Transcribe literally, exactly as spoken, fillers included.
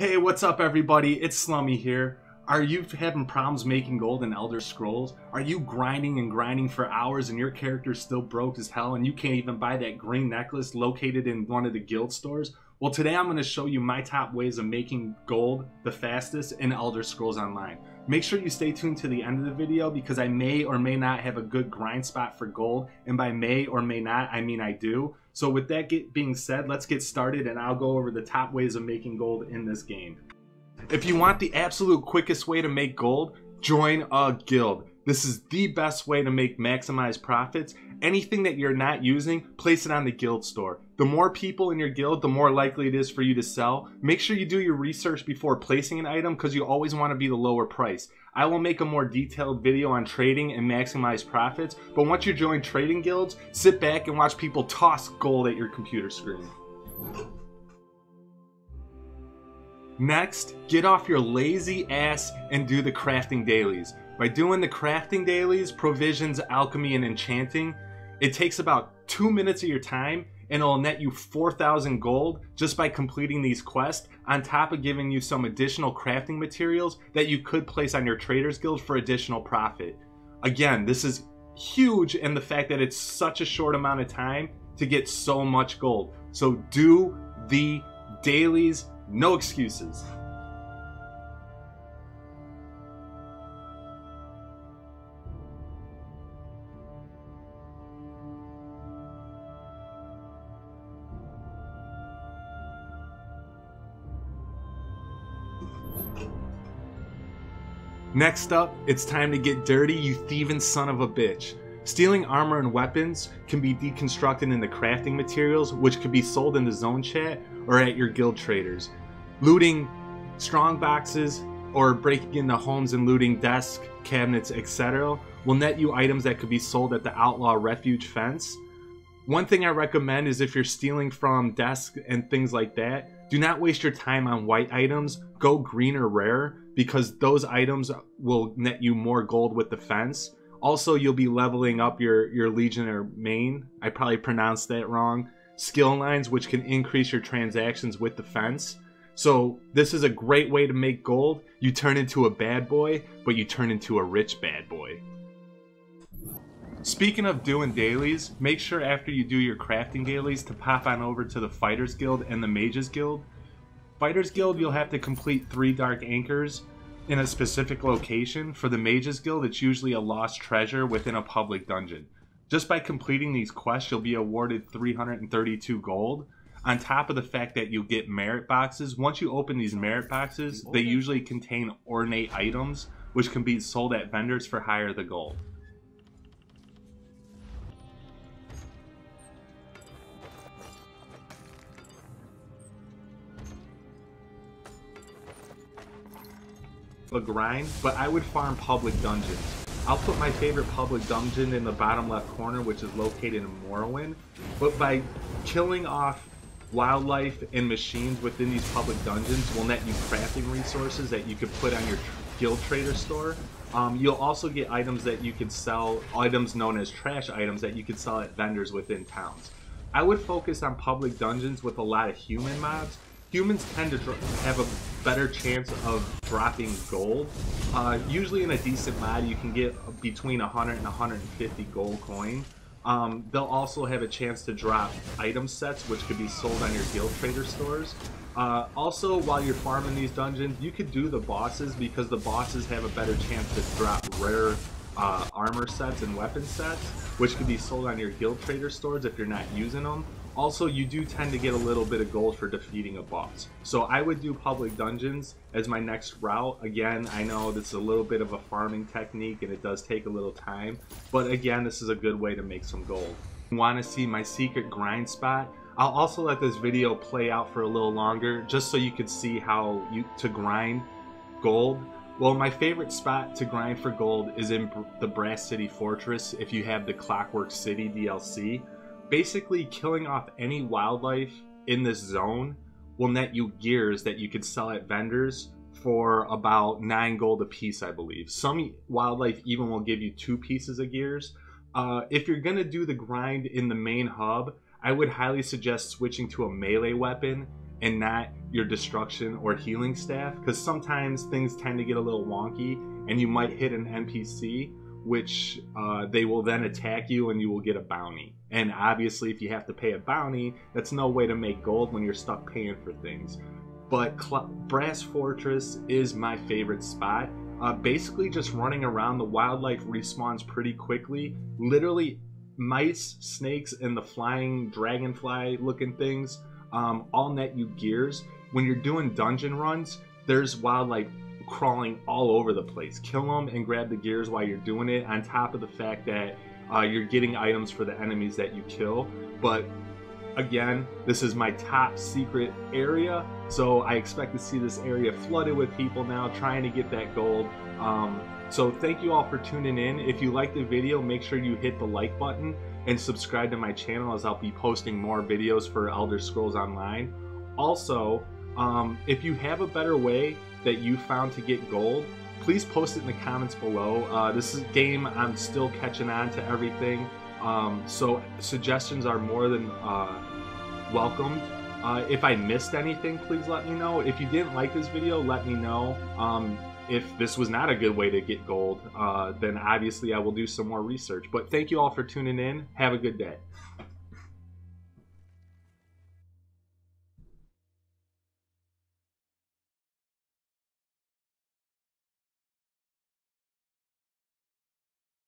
Hey, what's up everybody? It's Slummy here. Are you having problems making gold in Elder Scrolls? Are you grinding and grinding for hours and your character's still broke as hell and you can't even buy that green necklace located in one of the guild stores? Well, today I'm going to show you my top ways of making gold the fastest in Elder Scrolls Online. Make sure you stay tuned to the end of the video because I may or may not have a good grind spot for gold, and by may or may not, I mean I do. So with that being said, let's get started and I'll go over the top ways of making gold in this game. If you want the absolute quickest way to make gold, join a guild. This is the best way to make maximized profits. Anything that you're not using, place it on the guild store. The more people in your guild, the more likely it is for you to sell. Make sure you do your research before placing an item because you always want to be the lower price. I will make a more detailed video on trading and maximize profits, but once you join trading guilds, sit back and watch people toss gold at your computer screen. Next, get off your lazy ass and do the crafting dailies. By doing the crafting dailies, provisions, alchemy, and enchanting, it takes about two minutes of your time and it'll net you four thousand gold just by completing these quests, on top of giving you some additional crafting materials that you could place on your Traders Guild for additional profit. Again, this is huge in the fact that it's such a short amount of time to get so much gold. So do the dailies, no excuses. Next up, it's time to get dirty, you thieving son of a bitch. Stealing armor and weapons can be deconstructed into crafting materials, which could be sold in the zone chat or at your guild traders. Looting strong boxes or breaking into homes and looting desks, cabinets, et cetera will net you items that could be sold at the outlaw refuge fence. One thing I recommend is if you're stealing from desks and things like that, do not waste your time on white items, go green or rare, because those items will net you more gold with the fence. Also, you'll be leveling up your, your Legion or main, I probably pronounced that wrong, skill lines, which can increase your transactions with the fence. So this is a great way to make gold. You turn into a bad boy, but you turn into a rich bad boy. Speaking of doing dailies, make sure after you do your crafting dailies to pop on over to the Fighters Guild and the Mages Guild. Fighters Guild, you'll have to complete three dark anchors in a specific location. For the Mages Guild, it's usually a lost treasure within a public dungeon. Just by completing these quests, you'll be awarded three hundred thirty-two gold, on top of the fact that you'll get merit boxes. Once you open these merit boxes, they usually contain ornate items, which can be sold at vendors for higher the gold. A grind, but I would farm public dungeons. I'll put my favorite public dungeon in the bottom left corner, which is located in Morrowind, but by killing off wildlife and machines within these public dungeons will net you crafting resources that you can put on your guild trader store. Um, you'll also get items that you can sell, items known as trash items that you can sell at vendors within towns. I would focus on public dungeons with a lot of human mobs. Humans tend to have a better chance of dropping gold. Uh, usually in a decent mod, you can get between one hundred and one hundred fifty gold coin. Um, they'll also have a chance to drop item sets, which could be sold on your guild trader stores. Uh, also, while you're farming these dungeons, you could do the bosses because the bosses have a better chance to drop rare uh, armor sets and weapon sets, which could be sold on your guild trader stores if you're not using them. Also, you do tend to get a little bit of gold for defeating a boss. So I would do public dungeons as my next route. Again, I know this is a little bit of a farming technique and it does take a little time, but again, this is a good way to make some gold. If you want to see my secret grind spot, I'll also let this video play out for a little longer just so you can see how you to grind gold. Well, my favorite spot to grind for gold is in the Brass City Fortress if you have the Clockwork City D L C. Basically, killing off any wildlife in this zone will net you gears that you could sell at vendors for about nine gold a piece, I believe. Some wildlife even will give you two pieces of gears. Uh, if you're going to do the grind in the main hub, I would highly suggest switching to a melee weapon and not your destruction or healing staff, because sometimes things tend to get a little wonky and you might hit an N P C, which uh, they will then attack you and you will get a bounty. And obviously if you have to pay a bounty, that's no way to make gold when you're stuck paying for things. But Cl- Brass Fortress is my favorite spot. Uh, basically just running around, the wildlife respawns pretty quickly. Literally mice, snakes, and the flying dragonfly looking things um, all net you gears. When you're doing dungeon runs, there's wildlife crawling all over the place. Kill them and grab the gears while you're doing it, on top of the fact that uh, you're getting items for the enemies that you kill. But again, this is my top secret area, so I expect to see this area flooded with people now trying to get that gold. Um, so thank you all for tuning in. If you liked the video, make sure you hit the like button and subscribe to my channel, as I'll be posting more videos for Elder Scrolls Online. Also, um, if you have a better way that you found to get gold, please post it in the comments below. Uh, this is a game I'm still catching on to everything, um, so suggestions are more than uh, welcomed. Uh, if I missed anything, please let me know. If you didn't like this video, let me know. Um, if this was not a good way to get gold, uh, then obviously I will do some more research. But thank you all for tuning in. Have a good day.